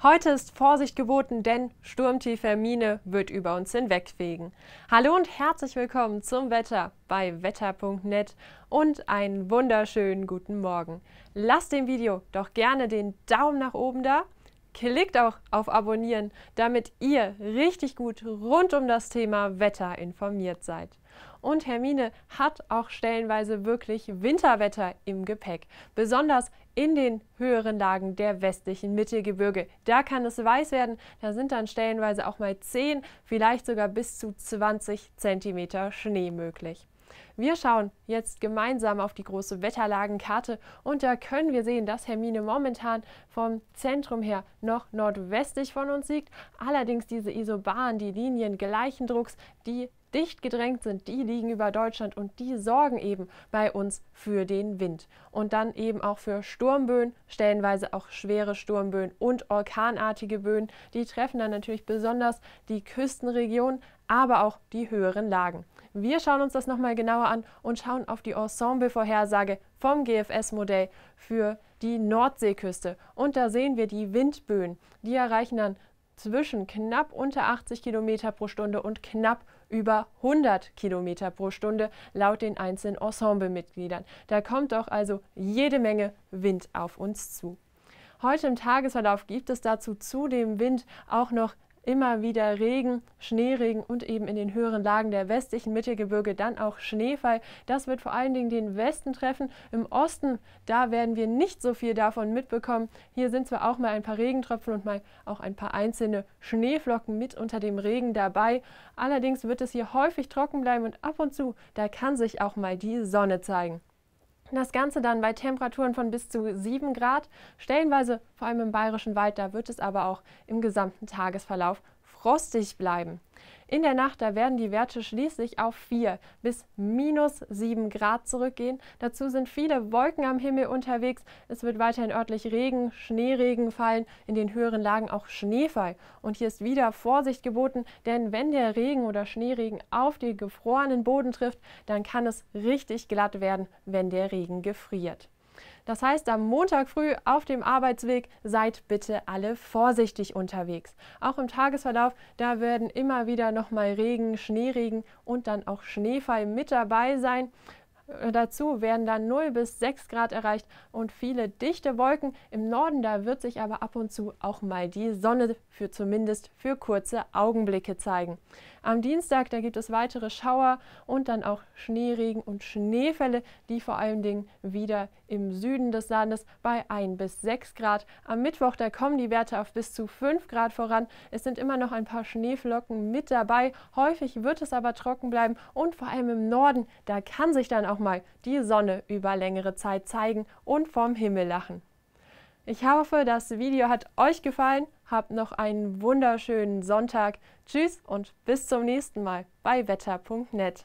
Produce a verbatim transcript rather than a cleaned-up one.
Heute ist Vorsicht geboten, denn Sturmtief Hermine wird über uns hinwegfegen. Hallo und herzlich willkommen zum Wetter bei wetter punkt net und einen wunderschönen guten Morgen. Lasst dem Video doch gerne den Daumen nach oben da. Klickt auch auf Abonnieren, damit ihr richtig gut rund um das Thema Wetter informiert seid. Und Hermine hat auch stellenweise wirklich Winterwetter im Gepäck, besonders in den höheren Lagen der westlichen Mittelgebirge. Da kann es weiß werden, da sind dann stellenweise auch mal zehn, vielleicht sogar bis zu zwanzig Zentimeter Schnee möglich. Wir schauen jetzt gemeinsam auf die große Wetterlagenkarte und da können wir sehen, dass Hermine momentan vom Zentrum her noch nordwestlich von uns liegt. Allerdings diese Isobaren, die Linien gleichen Drucks, die dicht gedrängt sind, die liegen über Deutschland und die sorgen eben bei uns für den Wind und dann eben auch für Sturmböen, stellenweise auch schwere Sturmböen und orkanartige Böen. Die treffen dann natürlich besonders die Küstenregion, aber auch die höheren Lagen. Wir schauen uns das nochmal genauer an und schauen auf die Ensemble-Vorhersage vom G F S-Modell für die Nordseeküste. Und da sehen wir die Windböen, die erreichen dann zwischen knapp unter achtzig Kilometer pro Stunde und knapp über hundert Kilometer pro Stunde laut den einzelnen Ensemblemitgliedern. Da kommt doch also jede Menge Wind auf uns zu. Heute im Tagesverlauf gibt es dazu zu dem Wind auch noch immer wieder Regen, Schneeregen und eben in den höheren Lagen der westlichen Mittelgebirge dann auch Schneefall. Das wird vor allen Dingen den Westen treffen. Im Osten, da werden wir nicht so viel davon mitbekommen. Hier sind zwar auch mal ein paar Regentropfen und mal auch ein paar einzelne Schneeflocken mit unter dem Regen dabei. Allerdings wird es hier häufig trocken bleiben und ab und zu, da kann sich auch mal die Sonne zeigen. Das Ganze dann bei Temperaturen von bis zu sieben Grad, stellenweise vor allem im Bayerischen Wald, da wird es aber auch im gesamten Tagesverlauf frostig bleiben. In der Nacht, da werden die Werte schließlich auf vier bis minus sieben Grad zurückgehen. Dazu sind viele Wolken am Himmel unterwegs. Es wird weiterhin örtlich Regen, Schneeregen fallen, in den höheren Lagen auch Schneefall. Und hier ist wieder Vorsicht geboten, denn wenn der Regen oder Schneeregen auf den gefrorenen Boden trifft, dann kann es richtig glatt werden, wenn der Regen gefriert. Das heißt, am Montag früh auf dem Arbeitsweg seid bitte alle vorsichtig unterwegs. Auch im Tagesverlauf, da werden immer wieder nochmal Regen, Schneeregen und dann auch Schneefall mit dabei sein. Dazu werden dann null bis sechs Grad erreicht und viele dichte Wolken. Im Norden, da wird sich aber ab und zu auch mal die Sonne für zumindest für kurze Augenblicke zeigen. Am Dienstag, da gibt es weitere Schauer und dann auch Schneeregen und Schneefälle, die vor allen Dingen wieder im Süden des Landes bei ein bis sechs Grad. Am Mittwoch, da kommen die Werte auf bis zu fünf Grad voran. Es sind immer noch ein paar Schneeflocken mit dabei. Häufig wird es aber trocken bleiben und vor allem im Norden, da kann sich dann auch mal die Sonne über längere Zeit zeigen und vom Himmel lachen. Ich hoffe, das Video hat euch gefallen. Habt noch einen wunderschönen Sonntag. Tschüss und bis zum nächsten Mal bei wetter punkt net.